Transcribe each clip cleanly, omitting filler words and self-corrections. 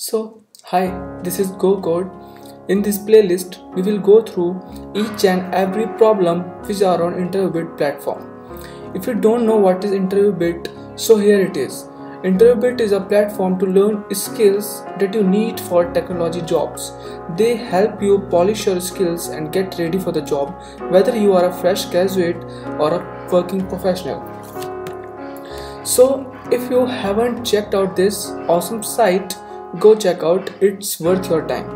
So, hi, this is GoCode. In this playlist, we will go through each and every problem which are on InterviewBit platform. If you don't know what is InterviewBit, so here it is. InterviewBit is a platform to learn skills that you need for technology jobs. They help you polish your skills and get ready for the job, whether you are a fresh graduate or a working professional. So, if you haven't checked out this awesome site, go check out, it's worth your time.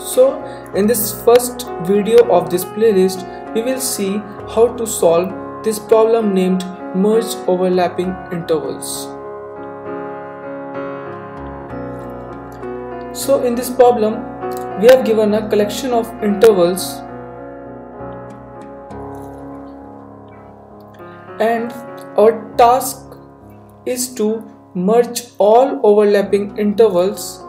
So in this first video of this playlist, we will see how to solve this problem named merge overlapping intervals. So in this problem, we have given a collection of intervals and our task is to merge all overlapping intervals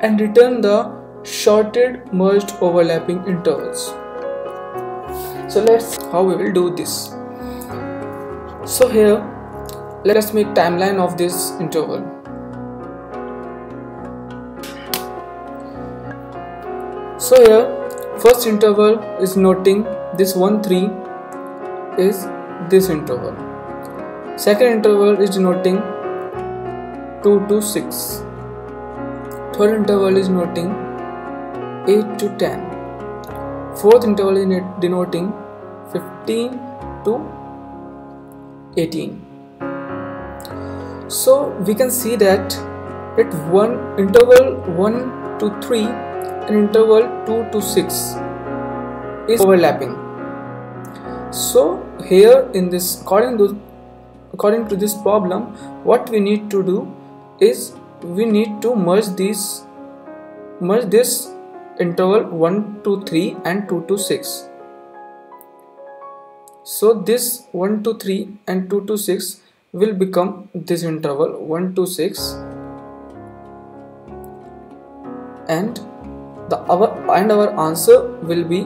and return the shorted merged overlapping intervals. So let's see how we will do this. So here, let us make timeline of this interval. So here, first interval is noting this 1, 3 is this interval. Second interval is denoting 2 to 6. Third interval is denoting 8 to 10. Fourth interval is denoting 15 to 18. So we can see that at one interval 1 to 3 and interval 2 to 6 is overlapping. So here in this according to this problem, what we need to do is we need to merge this interval 1 to 3 and 2 to 6. So this 1 to 3 and 2 to 6 will become this interval 1 to 6, and our answer will be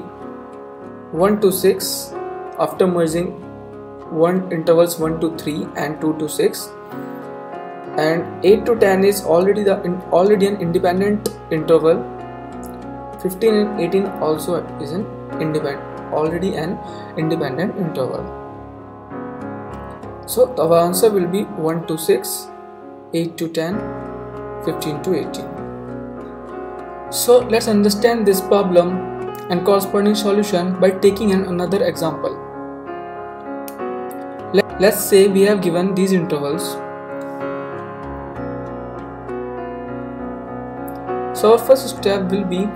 1 to 6 after merging intervals 1 to 3 and 2 to 6. And 8 to 10 is already an independent interval. 15 and 18 also is already an independent interval. So our answer will be 1 to 6, 8 to 10, 15 to 18. So let's understand this problem and corresponding solution by taking another example. Let's say we have given these intervals. So our first step will be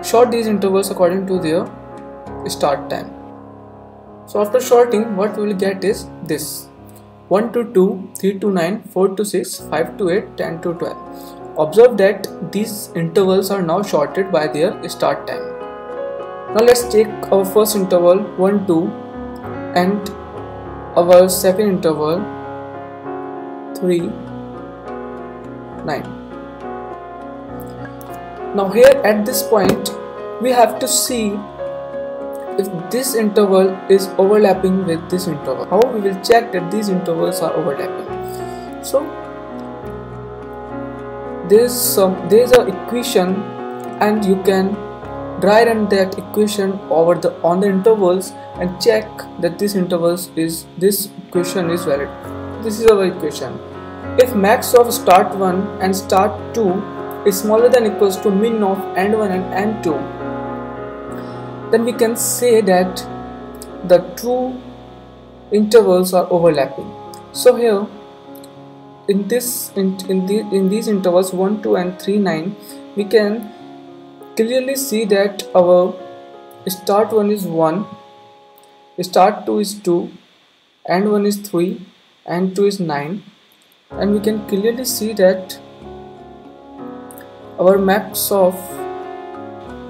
sort these intervals according to their start time. So after sorting, what we will get is this: 1 to 2, 3 to 9, 4 to 6, 5 to 8, 10 to 12. Observe that these intervals are now sorted by their start time. Now let's take our first interval 1, 2 and our second interval 3, 9. Now here at this point, we have to see if this interval is overlapping with this interval. How we will check that these intervals are overlapping? So there is an equation, and you can dry run that equation over on the intervals and check that this equation is valid. This is our equation. If max of start 1 and start 2 is smaller than or equals to min of end 1 and end 2, then we can say that the two intervals are overlapping. So here in these intervals 1, 2 and 3, 9, we can clearly see that our start 1 is 1, start 2 is 2, end 1 is 3, end 2 is 9, and we can clearly see that our max of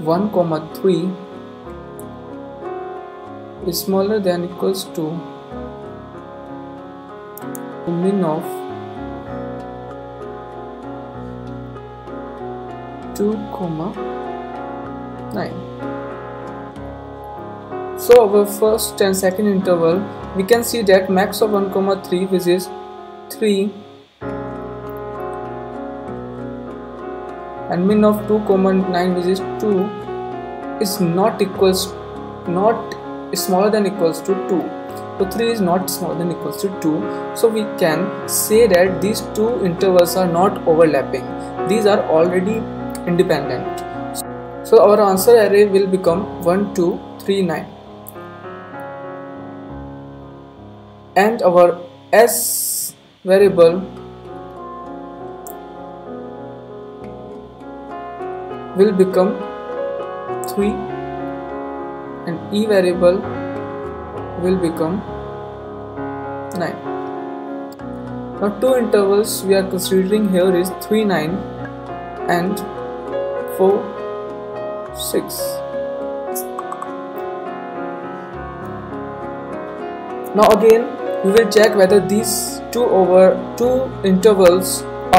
1, 3 is smaller than or equals to min of 2, 9. So our first and second interval, we can see that max of 1, 3, which is 3, and min of 2,9, which is 2, is not smaller than equals to 2. So 3 is not smaller than equals to 2. So we can say that these two intervals are not overlapping. These are already independent. So our answer array will become 1, 2, 3, 9. And our s variable will become 3, and e variable will become 9. Now two intervals we are considering here is 3, 9 and 4, 6. Now again we will check whether these two intervals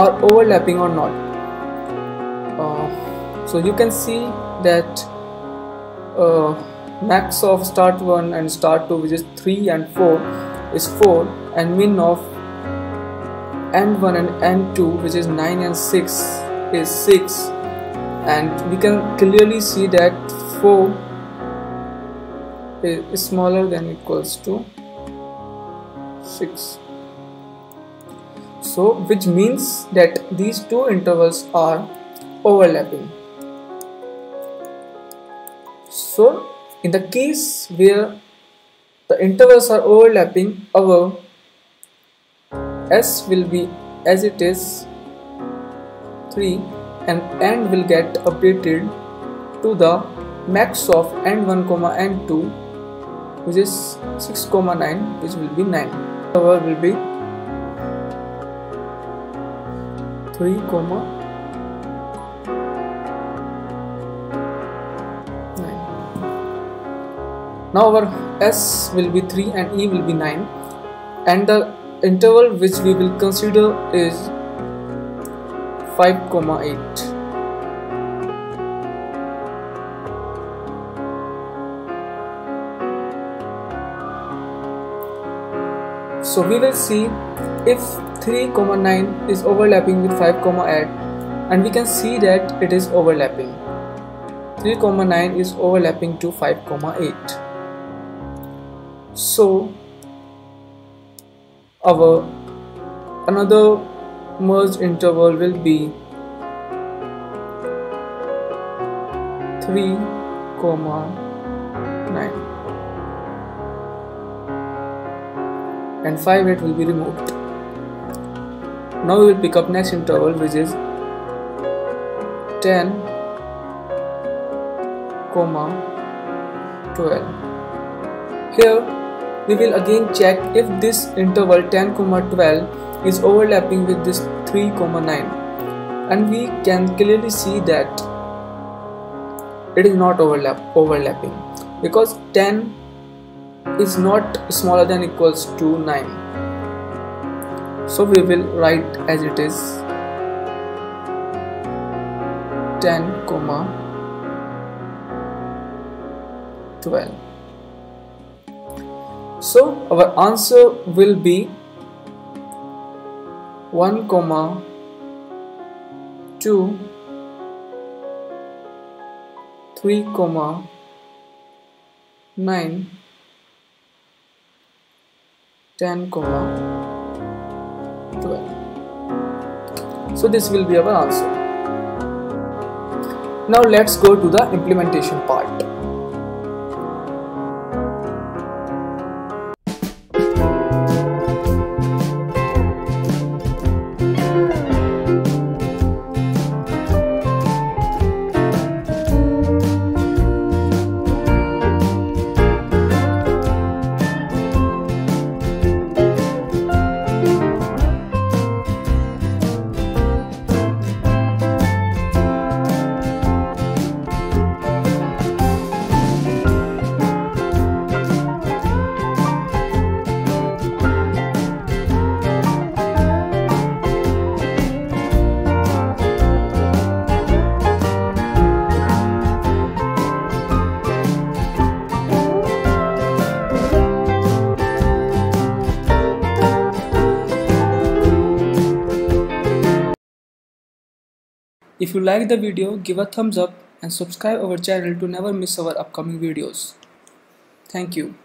are overlapping or not. So you can see that max of start 1 and start 2, which is 3 and 4, is 4, and min of end 1 and end 2, which is 9 and 6, is 6, and we can clearly see that 4 is smaller than equals to 6. So which means that these two intervals are overlapping. So in the case where the intervals are overlapping, our s will be as it is 3, and n will get updated to the max of n1, n2, which is 6, 9, which will be 9. Our will be 3, 9. Now our s will be 3 and e will be 9, and the interval which we will consider is 5, 8. So we will see if 3,9 is overlapping with 5,8, and we can see that it is overlapping. 3,9 is overlapping to 5,8. So our another merged interval will be 3,9. And 5,8 will be removed. Now we will pick up next interval, which is 10,12. Here we will again check if this interval 10,12 is overlapping with this 3,9, and we can clearly see that it is not overlapping, because 10 is not smaller than equals to 9. So we will write as it is 10,12. So our answer will be 1,2, 3,9, 10,12. So this will be our answer. Now let's go to the implementation part. If you like the video, give a thumbs up and subscribe our channel to never miss our upcoming videos. Thank you.